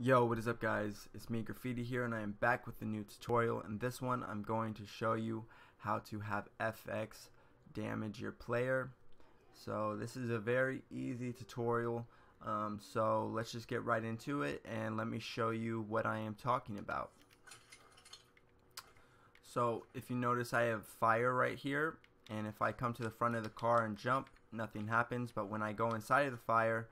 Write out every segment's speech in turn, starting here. Yo, what is up guys, it's me Graffiti here and I am back with a new tutorial. In this one I'm going to show you how to have FX damage your player. So this is a very easy tutorial, so let's just get right into it and let me show you what I am talking about. So if you notice, I have fire right here, and if I come to the front of the car and jump, nothing happens, but when I go inside of the fire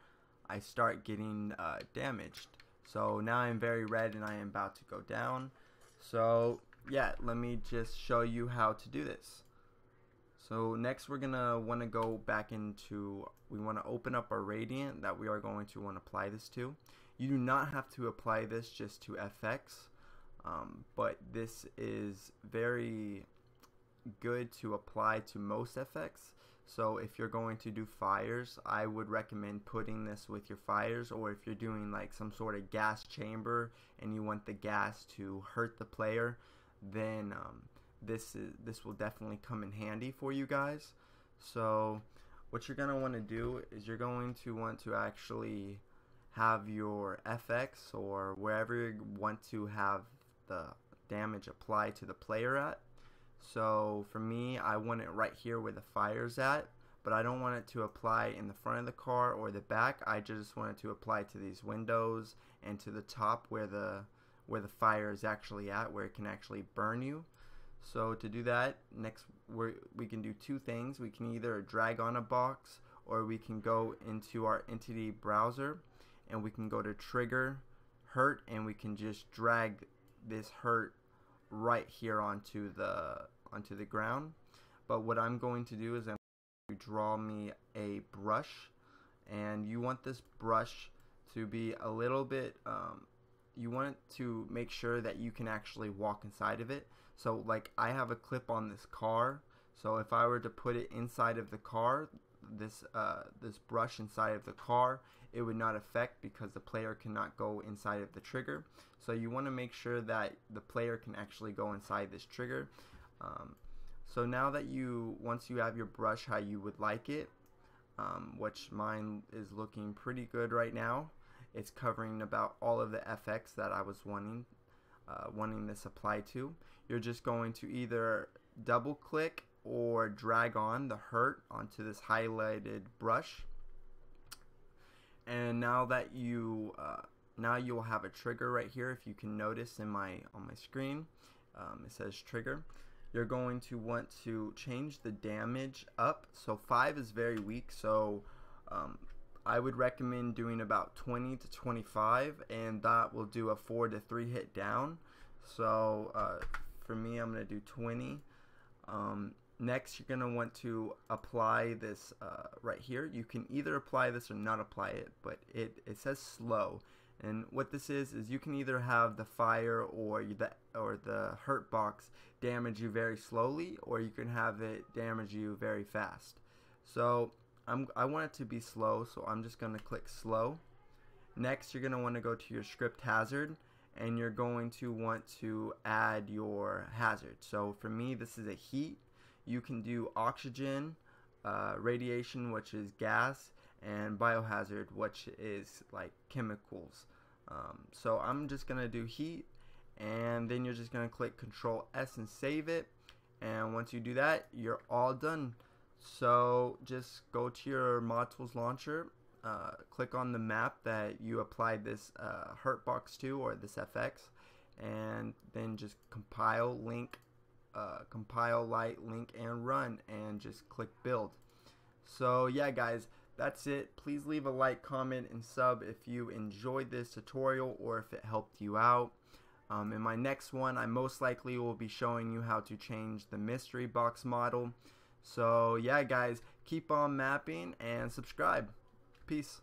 I start getting damaged. So now I'm very red and I am about to go down. So yeah, let me just show you how to do this. So next we're gonna wanna go back into, we wanna open up our Radiant that we are going to wanna apply this to. You do not have to apply this just to FX, but this is very good to apply to most FX. So if you're going to do fires, I would recommend putting this with your fires, or if you're doing like some sort of gas chamber and you want the gas to hurt the player, then this will definitely come in handy for you guys. So what you're gonna want to do is you're going to want to actually have your FX or wherever you want to have the damage applied to the player at. So for me, I want it right here where the fire's at, but I don't want it to apply in the front of the car or the back. I just want it to apply to these windows and to the top where the fire is actually at, where it can actually burn you. So to do that, next we can do two things. We can either drag on a box, or we can go into our entity browser and we can go to trigger hurt, and we can just drag this hurt right here onto the ground. But what I'm going to do is I'm going to draw me a brush, and you want this brush to be a little bit you want it to make sure that you can actually walk inside of it. So like I have a clip on this car, so if I were to put it inside of the car, this brush inside of the car, it would not affect because the player cannot go inside of the trigger. So you want to make sure that the player can actually go inside this trigger. So now that once you have your brush how you would like it, which mine is looking pretty good right now. It's covering about all of the FX that I was wanting this applied to. You're just going to either double click or drag on the hurt onto this highlighted brush, and now that you'll have a trigger right here. If you can notice on my screen, it says trigger. You're going to want to change the damage up. So 5 is very weak, so I would recommend doing about 20 to 25, and that will do a 4 to 3 hit down. So for me, I'm gonna do 20. Next you're gonna want to apply this right here. You can either apply this or not apply it, but it says slow, and what this is you can either have the fire or the hurt box damage you very slowly, or you can have it damage you very fast. So I want it to be slow, so I'm just gonna click slow. Next you're gonna want to go to your script hazard, and you're going to want to add your hazard. So for me, this is a heat. You can do oxygen, radiation, which is gas, and biohazard, which is like chemicals. So I'm just gonna do heat, and then you're just gonna click Control S and save it, and once you do that, you're all done. So just go to your Mod Tools launcher, click on the map that you applied this hurt box to, or this FX, and then just compile, link, light, link, and run, and just click build. So yeah guys, that's it. Please leave a like, comment, and sub if you enjoyed this tutorial or if it helped you out. In my next one, I most likely will be showing you how to change the mystery box model. So yeah guys, keep on mapping and subscribe. Peace.